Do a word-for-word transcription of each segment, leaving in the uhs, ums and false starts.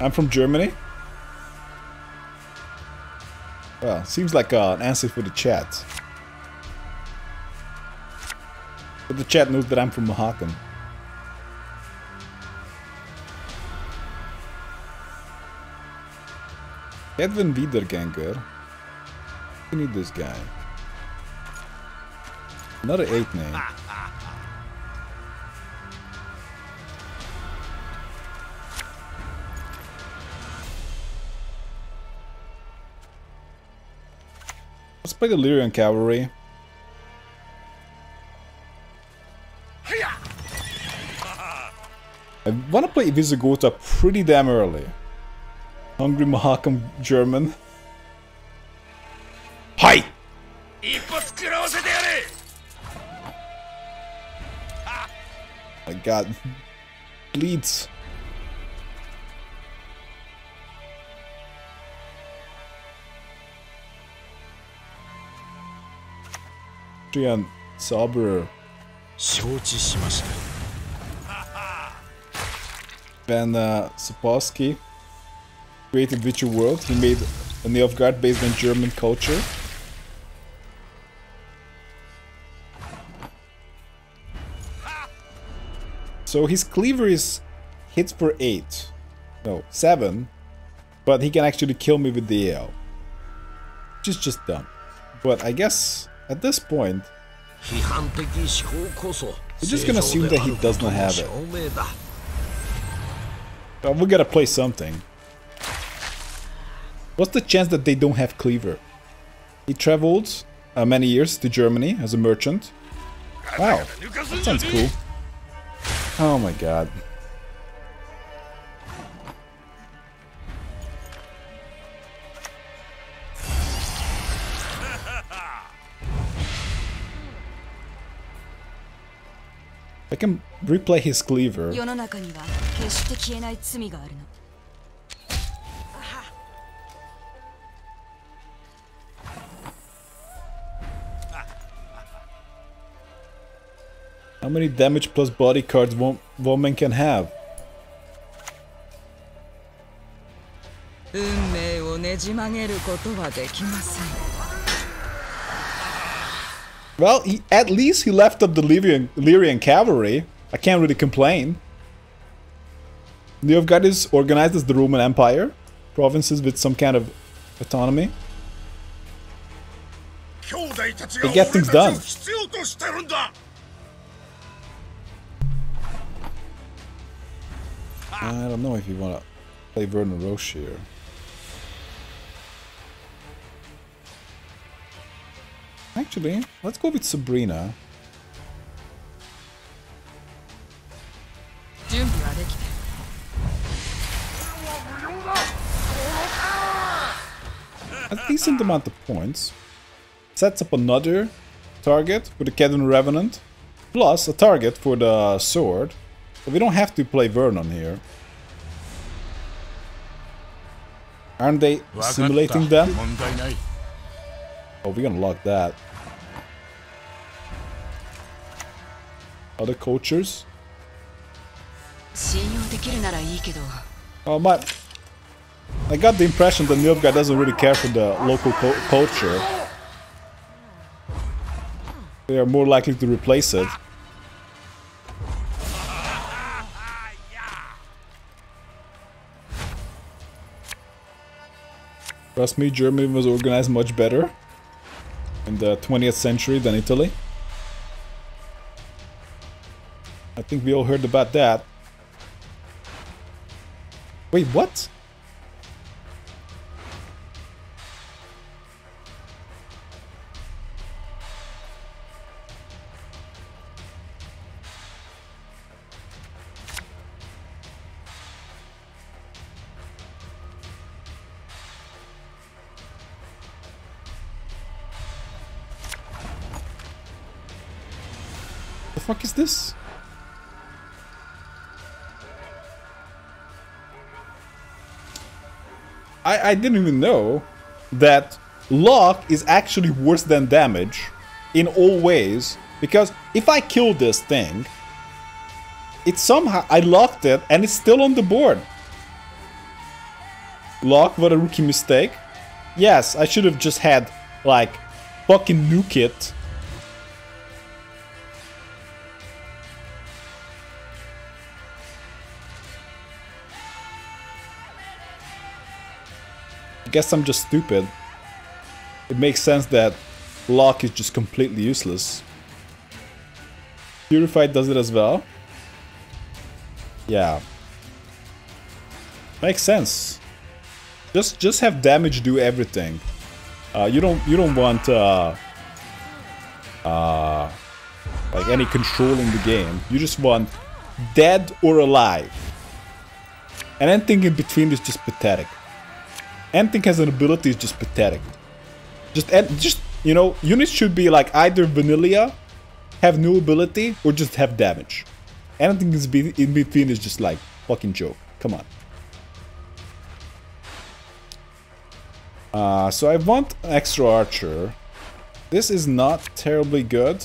I'm from Germany. Well, seems like uh, an answer for the chat. But the chat knows that I'm from Mahakam. Edwin Wiederganger. We need this guy. Another eight name. Let's play the Lyrian cavalry. I wanna play Visigota pretty damn early. Hungry Mahakam German. Hi! My god. Bleeds. Trian Saber. Ben uh, Sapkowski created Witcher World. He made a Nilfgaard based on German culture. So his cleaver is hits for eight. No, seven. But he can actually kill me with the A L. Which is just dumb. But I guess at this point, we're just gonna assume that he does not have it. But we gotta play something. What's the chance that they don't have cleaver? He traveled uh, many years to Germany as a merchant. Wow, that sounds cool. Oh my god. I can replay his cleaver. How many damage plus body cards one, one man can have? Well, he, at least he left up the Lyrian, Lyrian cavalry. I can't really complain. Nilfgaard is organized as the Roman Empire. Provinces with some kind of autonomy. They get things done. I don't know if you want to play Vernon Roche here. Actually, let's go with Sabrina. A decent amount of points. Sets up another target for the Cadaverine Revenant. Plus a target for the sword. But we don't have to play Vernon here. Aren't they simulating them? Oh, we're gonna lock that. Other cultures? Oh my... I got the impression that Nilfgaard doesn't really care for the local culture. They are more likely to replace it. Trust me, Germany was organized much better in the twentieth century than Italy. I think we all heard about that. Wait, what? What the fuck is this? I, I didn't even know that luck is actually worse than damage in all ways, because if I kill this thing, it somehow I locked it and it's still on the board. Lock, what a rookie mistake. Yes, I should have just had, like, fucking nuke it. I guess I'm just stupid. It makes sense that Lock is just completely useless. Purified does it as well. Yeah. Makes sense. Just just have damage do everything. Uh, you don't you don't want uh, uh, like any control in the game. You just want dead or alive. And anything in between is just pathetic. Anything has an ability is just pathetic. Just just you know, units should be like either vanilla, have no ability, or just have damage. Anything is be in between is just like fucking joke. Come on. Uh, so I want an extra archer. This is not terribly good.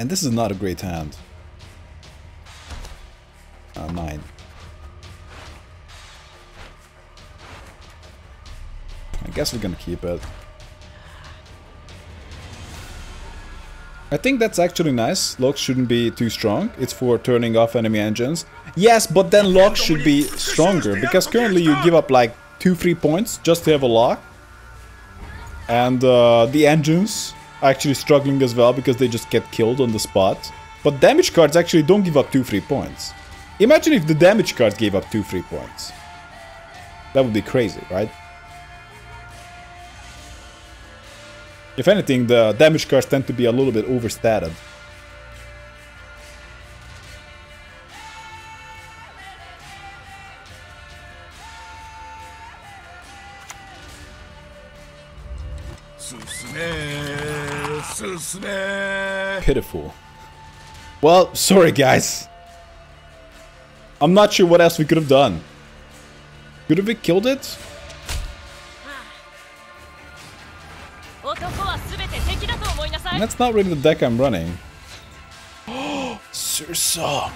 And this is not a great hand. Uh, mine. I guess we're gonna keep it. I think that's actually nice. Lock shouldn't be too strong. It's for turning off enemy engines. Yes, but then lock should be stronger. Because currently you give up like two to three points just to have a lock. And uh, the engines are actually struggling as well because they just get killed on the spot. But damage cards actually don't give up two to three points. Imagine if the damage cards gave up two to three points. That would be crazy, right? If anything, the damage cards tend to be a little bit overstated. Pitiful. Well, sorry guys. I'm not sure what else we could have done. Could have we killed it? And that's not really the deck I'm running. Oh, Cersei.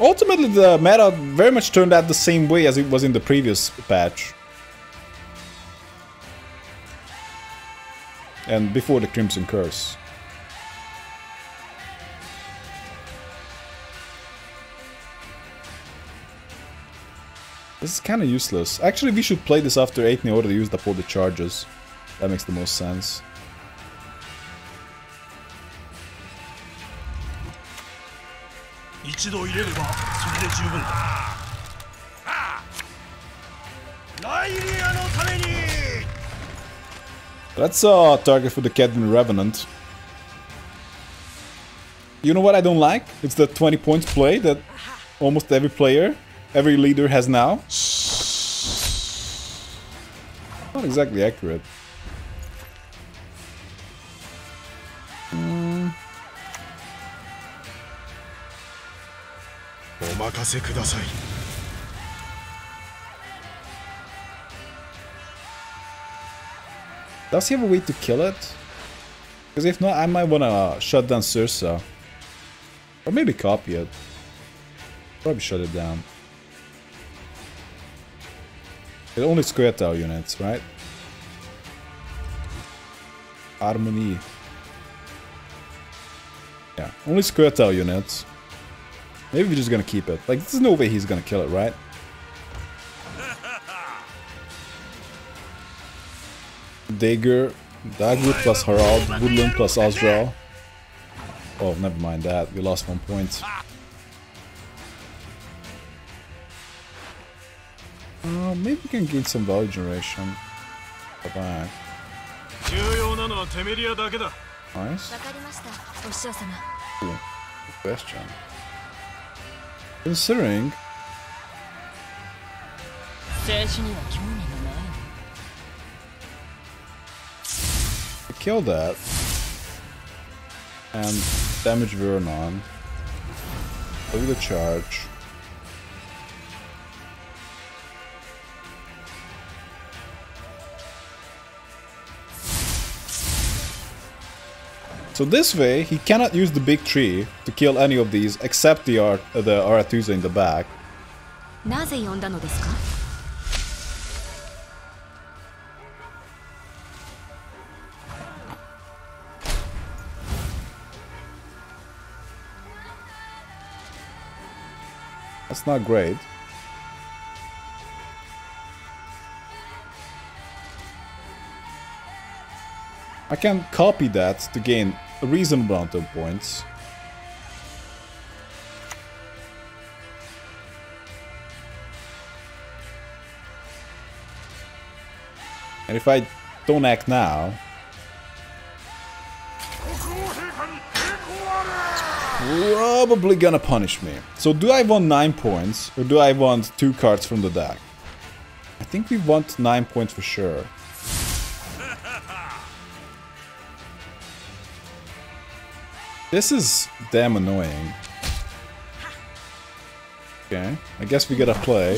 Ultimately, the meta very much turned out the same way as it was in the previous patch. And before the Crimson Curse. This is kind of useless. Actually, we should play this after eight in order to use up all the charges. That makes the most sense. That's a target for the Cadmin Revenant. You know what I don't like? It's the twenty points play that almost every player, every leader has now. Not exactly accurate. Mm. Does he have a way to kill it? Because if not, I might want to shut down Cersei. Or maybe copy it. Probably shut it down. It only square tower units, right? Harmony. Yeah, only square tower units. Maybe we're just gonna keep it. Like, there's no way he's gonna kill it, right? Dagger, Dagger plus Harald, Woodland plus Osral. Oh, never mind that. We lost one point. Uh, maybe we can gain some value generation. Bye bye. Nice. Cool. Good question. Considering. Kill that and damage Vernon over the charge. So this way, he cannot use the big tree to kill any of these except the, Ar the Arethusa in the back. That's not great. I can copy that to gain a reasonable amount of points. And if I don't act now, it's probably gonna punish me. So do I want nine points or do I want two cards from the deck? I think we want nine points for sure. This is damn annoying. Okay, I guess we gotta play.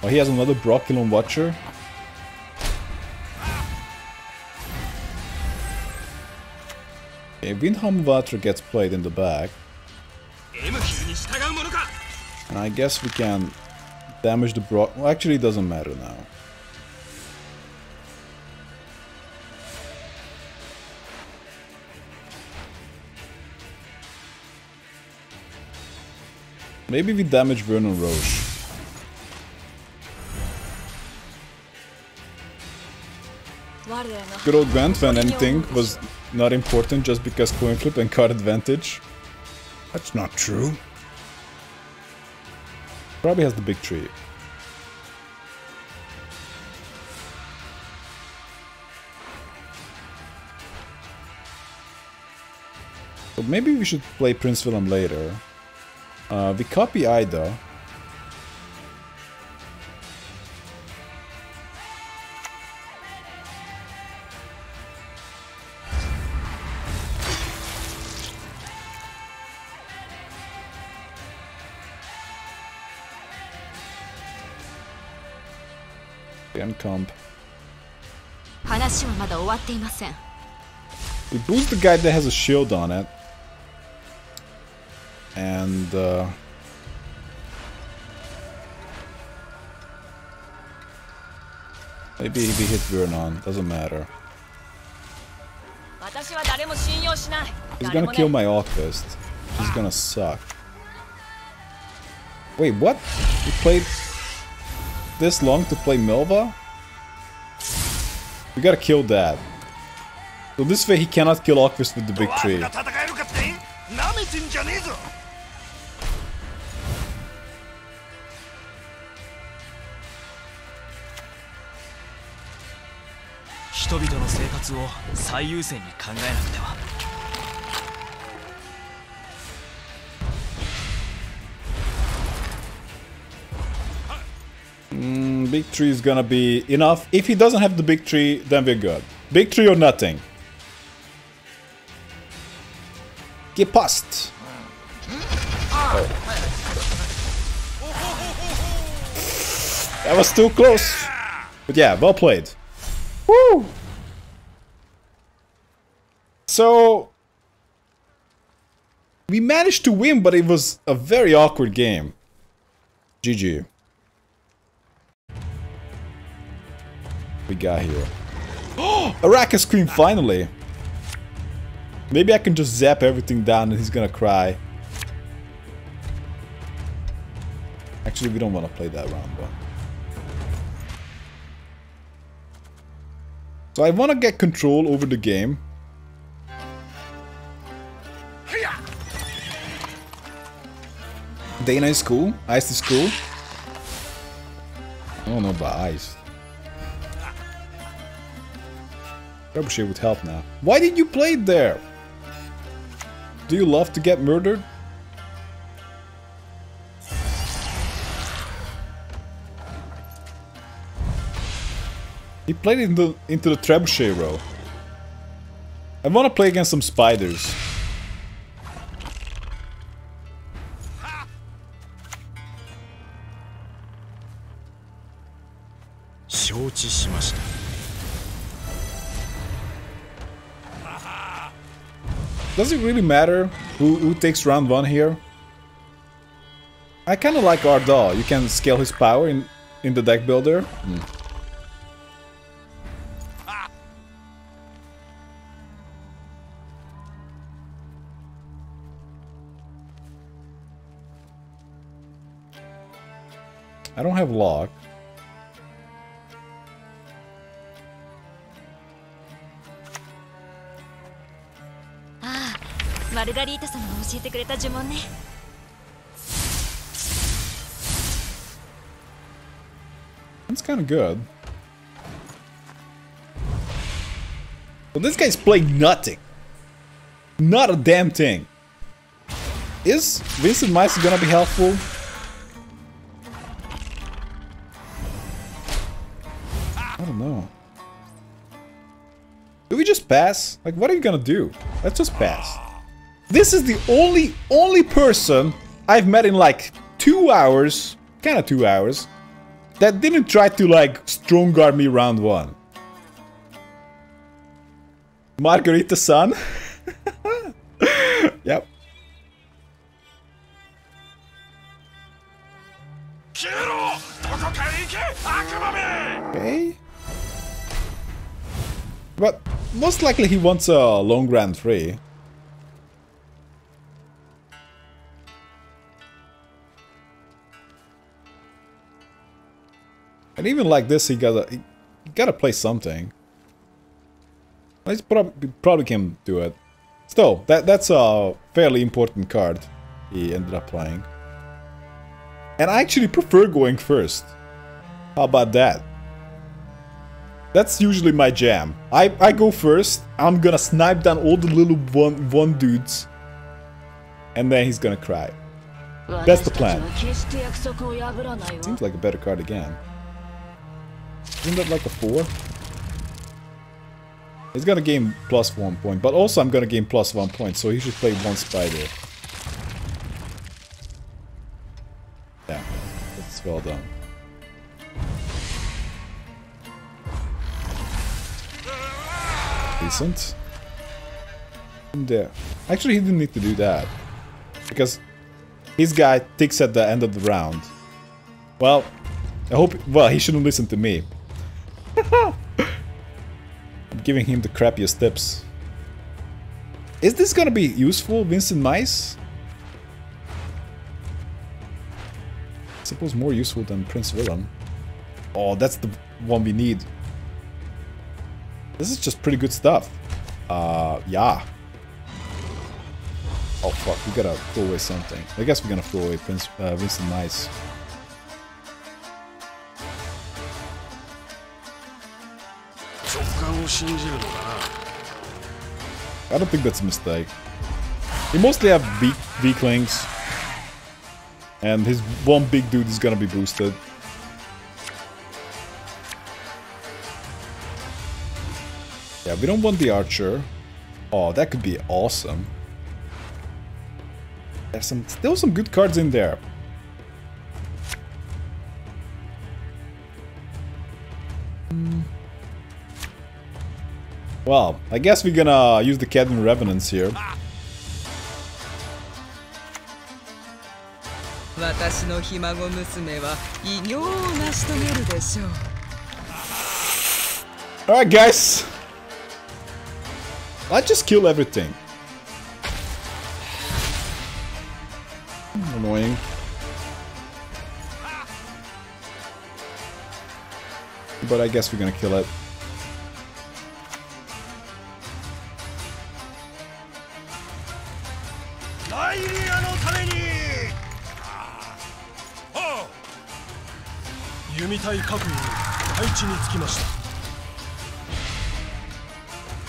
Oh, he has another Brokilon Watcher. Okay, Windham Watcher gets played in the back. And I guess we can damage the Brok... Well, actually it doesn't matter now. Maybe we damage Vernon Roche. Good old Gwent when anything was not important just because coin flip and card advantage. That's not true. Probably has the big tree. But maybe we should play Prince William later. Uh, we copy Ida. Comp. We boost the guy that has a shield on it. And uh, maybe we hit Vernon, doesn't matter. He's gonna kill my Awkvist. He's gonna suck. Wait, what? We played this long to play Melva? We gotta kill that. So this way he cannot kill Awkvist with the big tree. Mm, big tree is gonna be enough. If he doesn't have the big tree, then we're good. Big tree or nothing. Get past. Oh. That was too close. But yeah, well played. Woo! So we managed to win, but it was a very awkward game. G G. We got here. Oh! Arachas Scream finally! Maybe I can just zap everything down and he's gonna cry. Actually, we don't want to play that round, but... So I want to get control over the game. Dana is cool. Ice is cool. I don't know about Ice. Trebuchet would help now. Why did you play there? Do you love to get murdered? He played into, into the Trebuchet row. I want to play against some spiders. Does it really matter who, who takes round one here? I kinda like Ardal. You can scale his power in, in the deck builder. Mm. I don't have lock. Ah, Margarita-san taught me the rule. That's kind of good. Well, this guy's played nothing. Not a damn thing. Is Vincent Meister gonna be helpful? Pass? Like, what are you gonna do? Let's just pass. This is the only, only person I've met in like two hours, kind of two hours, that didn't try to like strong guard me round one. Margarita-san. Yep. Okay. But most likely he wants a long grand free. And even like this, he gotta, he gotta play something. He probably, probably can do it. Still, that that's a fairly important card he ended up playing. And I actually prefer going first. How about that? That's usually my jam. I, I go first, I'm gonna snipe down all the little one, one dudes, and then he's gonna cry. That's the plan. Seems like a better card again. Isn't that like a four? He's gonna gain plus one point, but also I'm gonna gain plus one point, so he should play one spider. Yeah, that's well done. Decent. There. Actually, he didn't need to do that. Because his guy ticks at the end of the round. Well, I hope... Well, he shouldn't listen to me. I'm giving him the crappiest tips. Is this gonna be useful, Vincent Mice? I suppose more useful than Prince William. Oh, that's the one we need. This is just pretty good stuff. Uh, yeah. Oh fuck, we gotta throw away something. I guess we're gonna throw away Prince uh, Vincent Nice. I don't think that's a mistake. He mostly have weaklings, and his one big dude is gonna be boosted. Yeah, we don't want the archer. Oh, that could be awesome. There's some, still some good cards in there. Mm. Well, I guess we're gonna use the Cadmin Revenants here. Alright, guys. I just kill everything. Annoying. But I guess we're gonna kill it.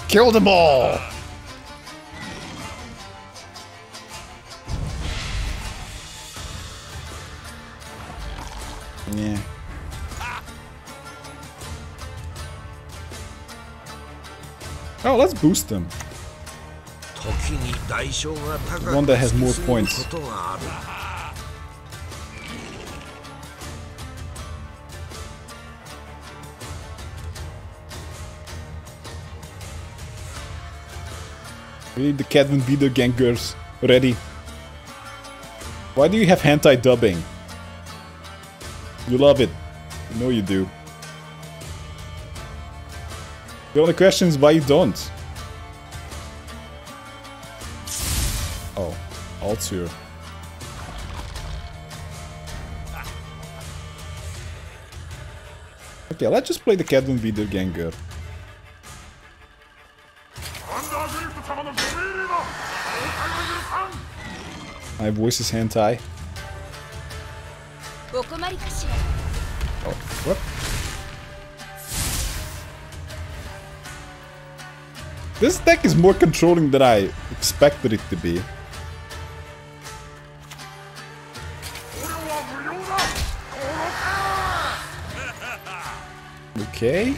Kill them all! Yeah. Oh, let's boost them. The one that has more points. We need the Cadmin Wiedergängers ready. Why do you have hentai dubbing? You love it. I know you do. The only question is why you don't. Oh, Altur. Okay, let's just play the Cadmin Wiedergänger. My voice is hentai. Oh, what? This deck is more controlling than I expected it to be. Okay.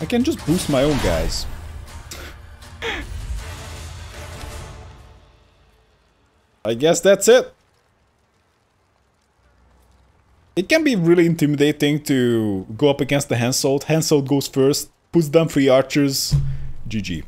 I can just boost my own guys. I guess that's it. It can be really intimidating to go up against the Henselt. Henselt goes first, puts down three archers. G G.